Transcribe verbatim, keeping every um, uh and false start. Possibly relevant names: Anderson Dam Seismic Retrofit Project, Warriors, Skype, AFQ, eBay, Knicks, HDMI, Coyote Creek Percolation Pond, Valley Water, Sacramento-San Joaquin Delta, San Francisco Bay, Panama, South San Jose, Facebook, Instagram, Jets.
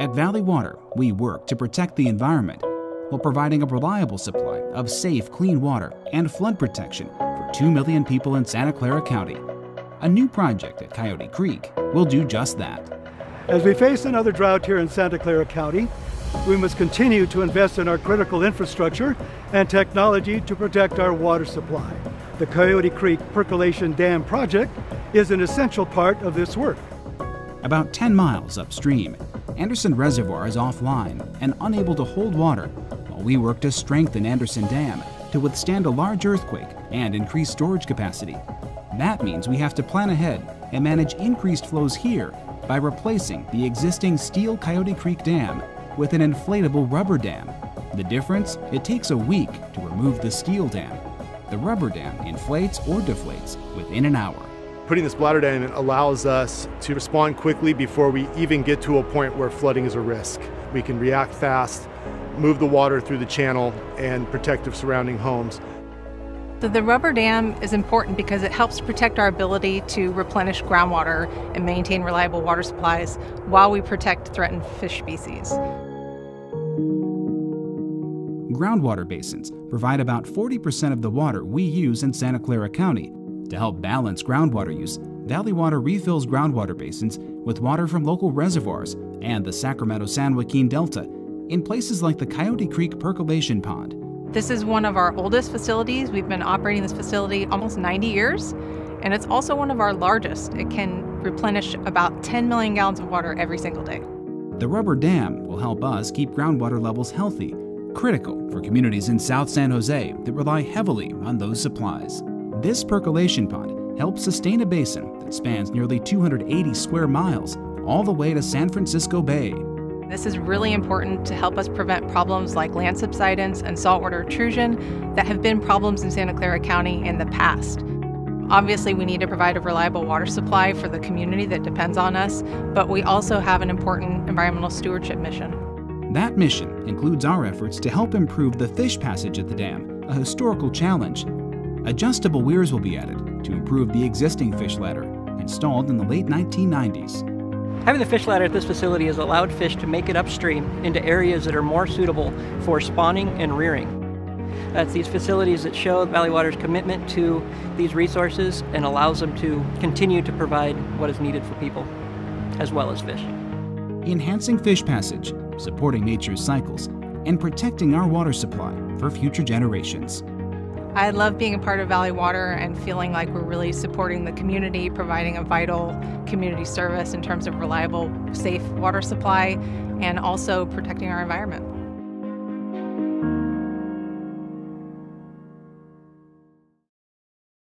At Valley Water, we work to protect the environment while providing a reliable supply of safe, clean water and flood protection for two million people in Santa Clara County. A new project at Coyote Creek will do just that. As we face another drought here in Santa Clara County, we must continue to invest in our critical infrastructure and technology to protect our water supply. The Coyote Creek Percolation Dam project is an essential part of this work. About ten miles upstream, Anderson Reservoir is offline and unable to hold water, while we work to strengthen Anderson Dam to withstand a large earthquake and increase storage capacity. That means we have to plan ahead and manage increased flows here by replacing the existing steel Coyote Creek Dam with an inflatable rubber dam. The difference? It takes a week to remove the steel dam. The rubber dam inflates or deflates within an hour. Putting the splatter dam in allows us to respond quickly before we even get to a point where flooding is a risk. We can react fast, move the water through the channel, and protect the surrounding homes. So the rubber dam is important because it helps protect our ability to replenish groundwater and maintain reliable water supplies while we protect threatened fish species. Groundwater basins provide about forty percent of the water we use in Santa Clara County. To help balance groundwater use, Valley Water refills groundwater basins with water from local reservoirs and the Sacramento-San Joaquin Delta in places like the Coyote Creek Percolation Pond. This is one of our oldest facilities. We've been operating this facility almost ninety years, and it's also one of our largest. It can replenish about ten million gallons of water every single day. The rubber dam will help us keep groundwater levels healthy, critical for communities in South San Jose that rely heavily on those supplies. This percolation pond helps sustain a basin that spans nearly two hundred eighty square miles all the way to San Francisco Bay. This is really important to help us prevent problems like land subsidence and saltwater intrusion that have been problems in Santa Clara County in the past. Obviously, we need to provide a reliable water supply for the community that depends on us, but we also have an important environmental stewardship mission. That mission includes our efforts to help improve the fish passage at the dam, a historical challenge. Adjustable weirs will be added to improve the existing fish ladder, installed in the late nineteen nineties. Having the fish ladder at this facility has allowed fish to make it upstream into areas that are more suitable for spawning and rearing. That's these facilities that show Valley Water's commitment to these resources and allows them to continue to provide what is needed for people, as well as fish. Enhancing fish passage, supporting nature's cycles, and protecting our water supply for future generations. I love being a part of Valley Water and feeling like we're really supporting the community, providing a vital community service in terms of reliable, safe water supply, and also protecting our environment.